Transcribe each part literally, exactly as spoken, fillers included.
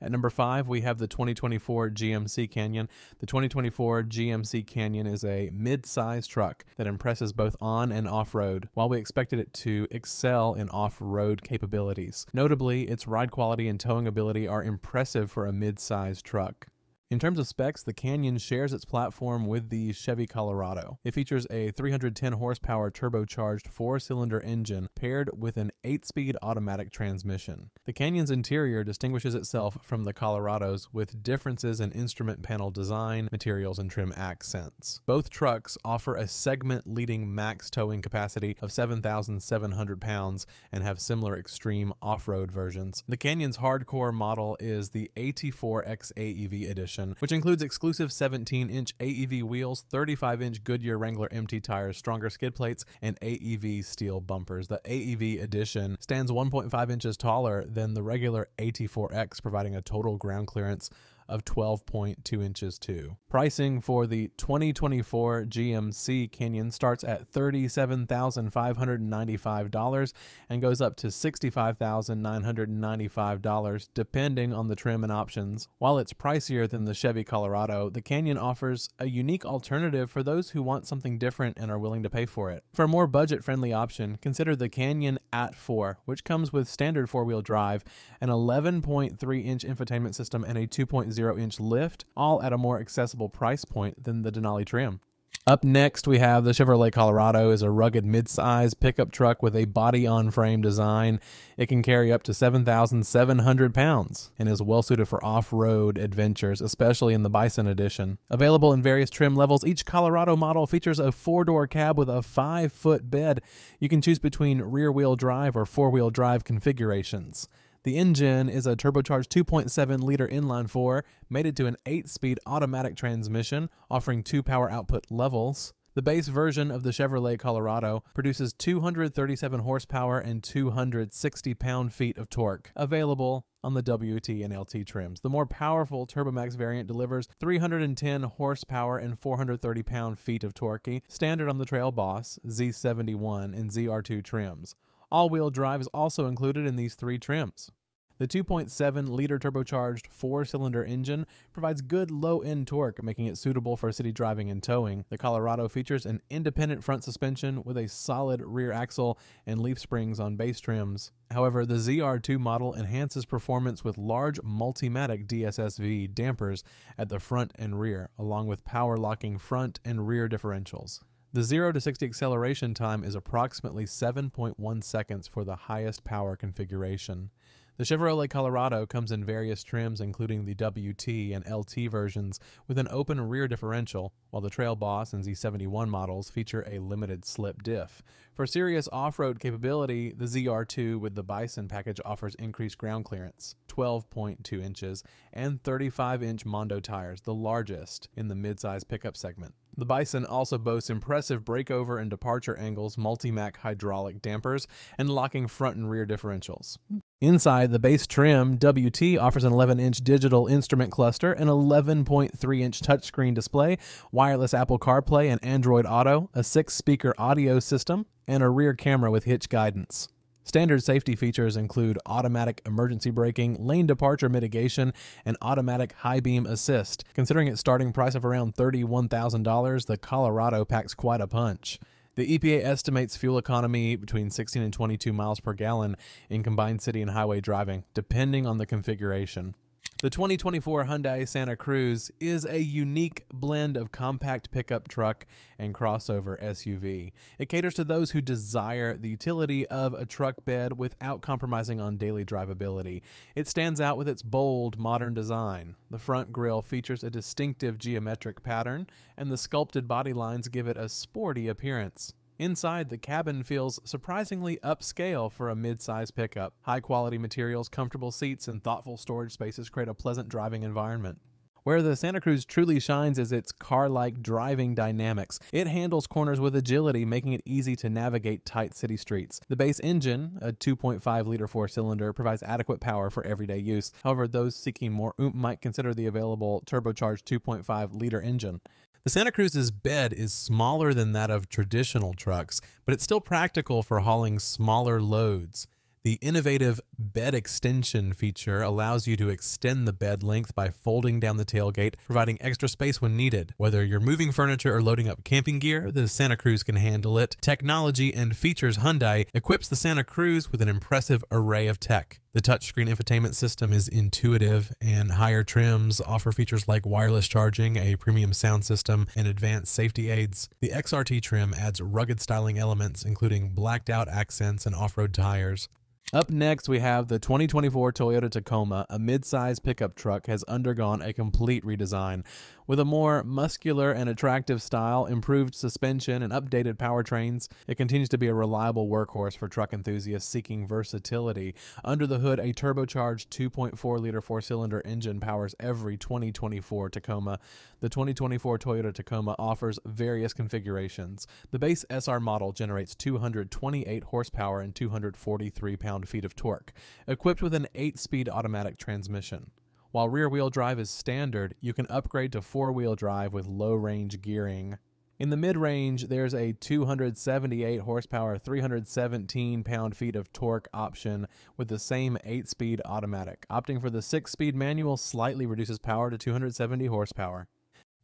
At number five, we have the twenty twenty-four G M C Canyon. The twenty twenty-four G M C Canyon is a mid-size truck that impresses both on and off-road, while we expected it to excel in off-road capabilities. Notably, its ride quality and towing ability are impressive for a mid-size truck. In terms of specs, the Canyon shares its platform with the Chevy Colorado. It features a three hundred ten horsepower turbocharged four-cylinder engine paired with an eight-speed automatic transmission. The Canyon's interior distinguishes itself from the Colorado's with differences in instrument panel design, materials, and trim accents. Both trucks offer a segment-leading max towing capacity of seven thousand seven hundred pounds and have similar extreme off-road versions. The Canyon's hardcore model is the A T four X A E V edition, which includes exclusive seventeen inch A E V wheels, thirty-five inch Goodyear Wrangler M T tires, stronger skid plates, and A E V steel bumpers. The A E V edition stands one point five inches taller than the regular A T four X, providing a total ground clearance of twelve point two inches too. Pricing for the twenty twenty-four G M C Canyon starts at thirty-seven thousand five hundred ninety-five dollars and goes up to sixty-five thousand nine hundred ninety-five dollars depending on the trim and options. While it's pricier than the Chevy Colorado, the Canyon offers a unique alternative for those who want something different and are willing to pay for it. For a more budget-friendly option, consider the Canyon A T four, which comes with standard four-wheel drive, an eleven point three inch infotainment system, and a two point oh inch lift, all at a more accessible price point than the Denali trim. Up next, we have the Chevrolet Colorado. Is a rugged midsize pickup truck with a body-on-frame design. It can carry up to seven thousand seven hundred pounds and is well-suited for off-road adventures, especially in the Bison Edition. Available in various trim levels, each Colorado model features a four-door cab with a five-foot bed. You can choose between rear-wheel drive or four-wheel drive configurations. The engine is a turbocharged two point seven liter inline-four, mated to an eight-speed automatic transmission, offering two power output levels. The base version of the Chevrolet Colorado produces two hundred thirty-seven horsepower and two hundred sixty pound-feet of torque, available on the W T and L T trims. The more powerful TurboMax variant delivers three hundred ten horsepower and four hundred thirty pound-feet of torque, standard on the Trail Boss, Z seventy-one, and Z R two trims. All-wheel drive is also included in these three trims. The two point seven liter turbocharged four-cylinder engine provides good low-end torque, making it suitable for city driving and towing. The Colorado features an independent front suspension with a solid rear axle and leaf springs on base trims. However, the Z R two model enhances performance with large Multimatic D S S V dampers at the front and rear, along with power-locking front and rear differentials. The zero to sixty acceleration time is approximately seven point one seconds for the highest power configuration. The Chevrolet Colorado comes in various trims, including the W T and L T versions, with an open rear differential, while the Trail Boss and Z seventy-one models feature a limited slip diff. For serious off-road capability, the Z R two with the Bison package offers increased ground clearance, twelve point two inches, and thirty-five inch Mondo tires, the largest in the midsize pickup segment. The Bison also boasts impressive breakover and departure angles, Multimac hydraulic dampers, and locking front and rear differentials. Inside the base trim, W T offers an eleven inch digital instrument cluster, an eleven point three inch touchscreen display, wireless Apple CarPlay and Android Auto, a six-speaker audio system, and a rear camera with hitch guidance. Standard safety features include automatic emergency braking, lane departure mitigation, and automatic high beam assist. Considering its starting price of around thirty-one thousand dollars, the Colorado packs quite a punch. The E P A estimates fuel economy between sixteen and twenty-two miles per gallon in combined city and highway driving, depending on the configuration. The twenty twenty-four Hyundai Santa Cruz is a unique blend of compact pickup truck and crossover S U V. It caters to those who desire the utility of a truck bed without compromising on daily drivability. It stands out with its bold, modern design. The front grille features a distinctive geometric pattern, and the sculpted body lines give it a sporty appearance. Inside, the cabin feels surprisingly upscale for a mid-size pickup. High-quality materials, comfortable seats, and thoughtful storage spaces create a pleasant driving environment. Where the Santa Cruz truly shines is its car-like driving dynamics. It handles corners with agility, making it easy to navigate tight city streets. The base engine, a two point five liter four-cylinder, provides adequate power for everyday use. However, those seeking more oomph might consider the available turbocharged two point five liter engine. The Santa Cruz's bed is smaller than that of traditional trucks, but it's still practical for hauling smaller loads. The innovative bed extension feature allows you to extend the bed length by folding down the tailgate, providing extra space when needed. Whether you're moving furniture or loading up camping gear, the Santa Cruz can handle it. Technology and features. Hyundai equips the Santa Cruz with an impressive array of tech. The touchscreen infotainment system is intuitive, and higher trims offer features like wireless charging, a premium sound system, and advanced safety aids. The X R T trim adds rugged styling elements, including blacked-out accents and off-road tires. Up next, we have the twenty twenty-four Toyota Tacoma. A mid-size pickup truck has undergone a complete redesign. With a more muscular and attractive style, improved suspension, and updated powertrains, it continues to be a reliable workhorse for truck enthusiasts seeking versatility. Under the hood, a turbocharged two point four liter four-cylinder engine powers every twenty twenty-four Tacoma. The twenty twenty-four Toyota Tacoma offers various configurations. The base S R model generates two hundred twenty-eight horsepower and two hundred forty-three pounds feet of torque, equipped with an eight-speed automatic transmission. While rear-wheel drive is standard, you can upgrade to four-wheel drive with low-range gearing. In the mid-range, there's a two hundred seventy-eight horsepower, three hundred seventeen pound-feet of torque option with the same eight-speed automatic. Opting for the six-speed manual slightly reduces power to two hundred seventy horsepower.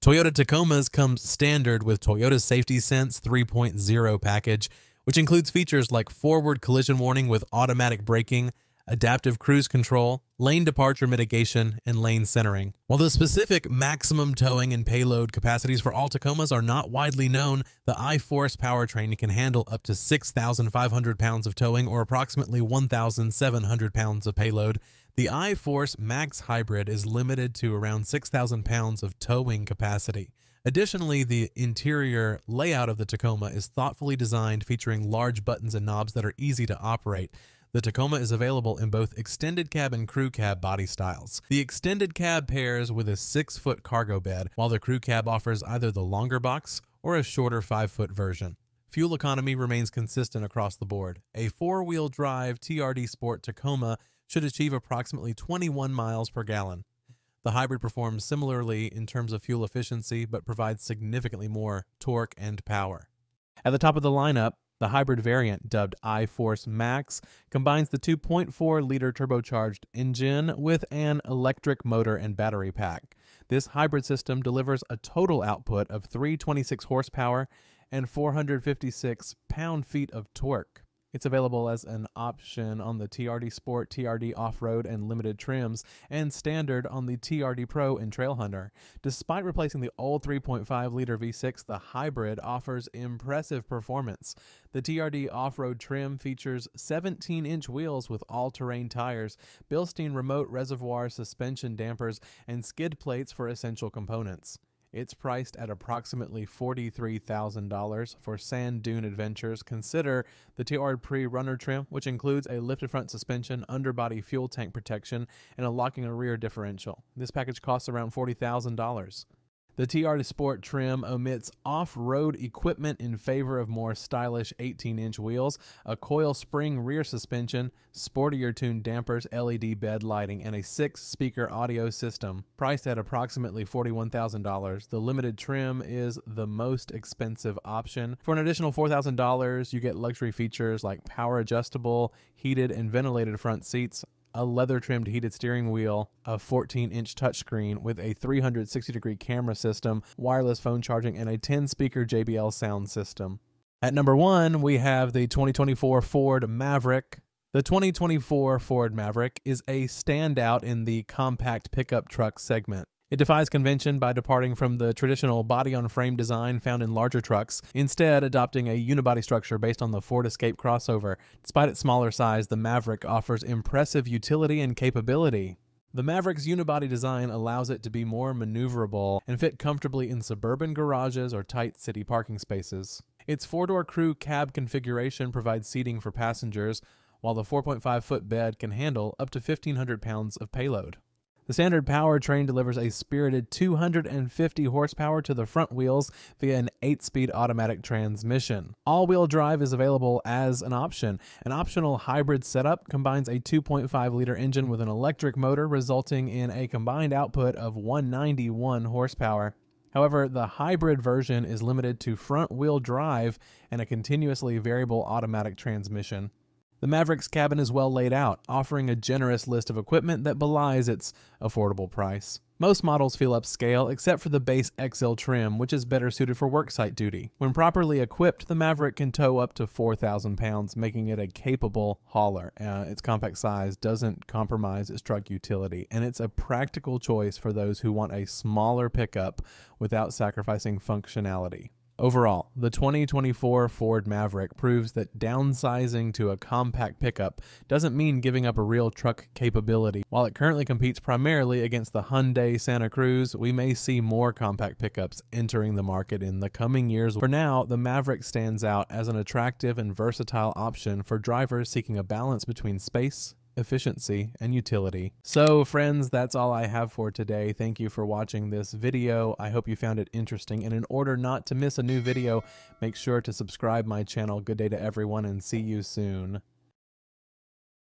Toyota Tacomas comes standard with Toyota Safety Sense three point oh package, which includes features like forward collision warning with automatic braking, adaptive cruise control, lane departure mitigation, and lane centering. While the specific maximum towing and payload capacities for all Tacomas are not widely known, the i-Force powertrain can handle up to six thousand five hundred pounds of towing or approximately one thousand seven hundred pounds of payload. The i-Force Max Hybrid is limited to around six thousand pounds of towing capacity. Additionally, the interior layout of the Tacoma is thoughtfully designed, featuring large buttons and knobs that are easy to operate. The Tacoma is available in both extended cab and crew cab body styles. The extended cab pairs with a six-foot cargo bed, while the crew cab offers either the longer box or a shorter five-foot version. Fuel economy remains consistent across the board. A four-wheel drive T R D Sport Tacoma should achieve approximately twenty-one miles per gallon. The hybrid performs similarly in terms of fuel efficiency, but provides significantly more torque and power. At the top of the lineup, the hybrid variant, dubbed i-Force Max, combines the two point four liter turbocharged engine with an electric motor and battery pack. This hybrid system delivers a total output of three hundred twenty-six horsepower and four hundred fifty-six pound-feet of torque. It's available as an option on the T R D Sport, T R D Off-Road, and Limited trims, and standard on the T R D Pro and Trailhunter. Despite replacing the old three point five liter V six, the hybrid offers impressive performance. The T R D Off-Road trim features seventeen inch wheels with all-terrain tires, built-in remote reservoir suspension dampers, and skid plates for essential components. It's priced at approximately forty-three thousand dollars for sand dune adventures. Consider the T R D pre-runner trim, which includes a lifted front suspension, underbody fuel tank protection, and a locking and rear differential. This package costs around forty thousand dollars. The T R D Sport trim omits off-road equipment in favor of more stylish eighteen inch wheels, a coil spring rear suspension, sportier-tuned dampers, L E D bed lighting, and a six-speaker audio system. Priced at approximately forty-one thousand dollars, the limited trim is the most expensive option. For an additional four thousand dollars, you get luxury features like power-adjustable, heated, and ventilated front seats, a leather-trimmed heated steering wheel, a fourteen inch touchscreen with a three hundred sixty degree camera system, wireless phone charging, and a ten speaker J B L sound system. At number one, we have the twenty twenty-four Ford Maverick. The twenty twenty-four Ford Maverick is a standout in the compact pickup truck segment. It defies convention by departing from the traditional body-on-frame design found in larger trucks, instead adopting a unibody structure based on the Ford Escape crossover. Despite its smaller size, the Maverick offers impressive utility and capability. The Maverick's unibody design allows it to be more maneuverable and fit comfortably in suburban garages or tight city parking spaces. Its four-door crew cab configuration provides seating for passengers, while the four point five foot bed can handle up to fifteen hundred pounds of payload. The standard powertrain delivers a spirited two hundred fifty horsepower to the front wheels via an eight-speed automatic transmission. All-wheel drive is available as an option. An optional hybrid setup combines a two point five liter engine with an electric motor, resulting in a combined output of one hundred ninety-one horsepower. However, the hybrid version is limited to front-wheel drive and a continuously variable automatic transmission. The Maverick's cabin is well laid out, offering a generous list of equipment that belies its affordable price. Most models feel upscale except for the base X L trim, which is better suited for worksite duty. When properly equipped, the Maverick can tow up to four thousand pounds, making it a capable hauler. Uh, its compact size doesn't compromise its truck utility, and it's a practical choice for those who want a smaller pickup without sacrificing functionality. Overall, the twenty twenty-four Ford Maverick proves that downsizing to a compact pickup doesn't mean giving up a real truck capability. While it currently competes primarily against the Hyundai Santa Cruz, we may see more compact pickups entering the market in the coming years. For now, the Maverick stands out as an attractive and versatile option for drivers seeking a balance between space, efficiency, and utility. So friends, that's all I have for today. Thank you for watching this video. I hope you found it interesting, and in order not to miss a new video, make sure to subscribe my channel. Good day to everyone, and see you soon.